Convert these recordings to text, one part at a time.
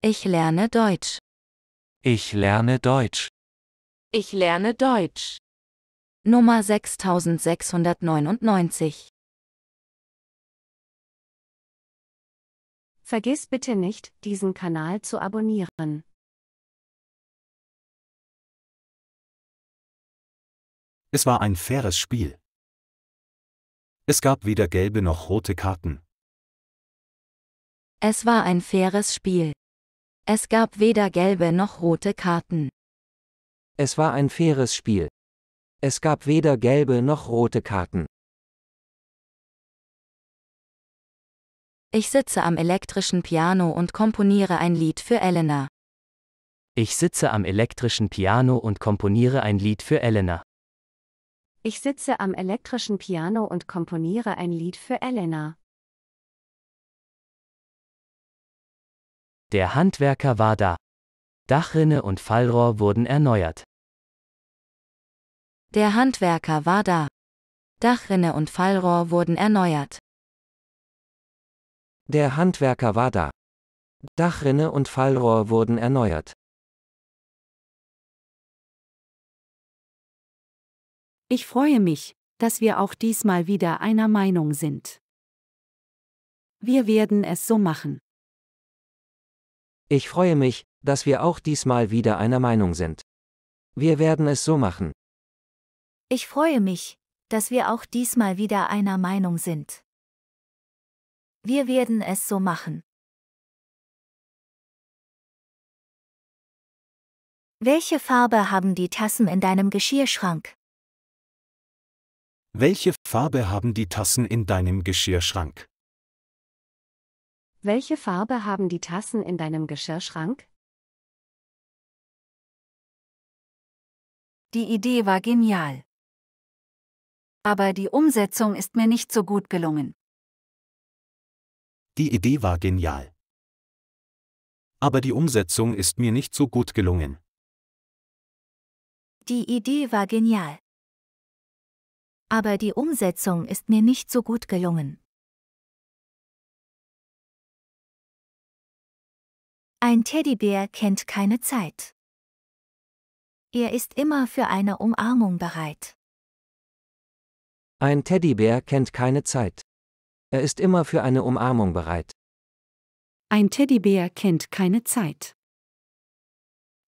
Ich lerne Deutsch. Ich lerne Deutsch. Ich lerne Deutsch. Nummer 6699. Vergiss bitte nicht, diesen Kanal zu abonnieren. Es war ein faires Spiel. Es gab weder gelbe noch rote Karten. Es war ein faires Spiel. Es gab weder gelbe noch rote Karten. Es war ein faires Spiel. Es gab weder gelbe noch rote Karten. Ich sitze am elektrischen Piano und komponiere ein Lied für Elena. Ich sitze am elektrischen Piano und komponiere ein Lied für Elena. Ich sitze am elektrischen Piano und komponiere ein Lied für Elena. Der Handwerker war da. Dachrinne und Fallrohr wurden erneuert. Der Handwerker war da. Dachrinne und Fallrohr wurden erneuert. Der Handwerker war da. Dachrinne und Fallrohr wurden erneuert. Ich freue mich, dass wir auch diesmal wieder einer Meinung sind. Wir werden es so machen. Ich freue mich, dass wir auch diesmal wieder einer Meinung sind. Wir werden es so machen. Ich freue mich, dass wir auch diesmal wieder einer Meinung sind. Wir werden es so machen. Welche Farbe haben die Tassen in deinem Geschirrschrank? Welche Farbe haben die Tassen in deinem Geschirrschrank? Welche Farbe haben die Tassen in deinem Geschirrschrank? Die Idee war genial. Aber die Umsetzung ist mir nicht so gut gelungen. Die Idee war genial. Aber die Umsetzung ist mir nicht so gut gelungen. Die Idee war genial. Aber die Umsetzung ist mir nicht so gut gelungen. Ein Teddybär kennt keine Zeit. Er ist immer für eine Umarmung bereit. Ein Teddybär kennt keine Zeit. Er ist immer für eine Umarmung bereit. Ein Teddybär kennt keine Zeit.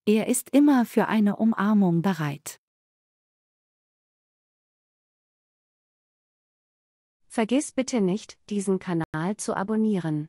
Er ist immer für eine Umarmung bereit. Vergiss bitte nicht, diesen Kanal zu abonnieren.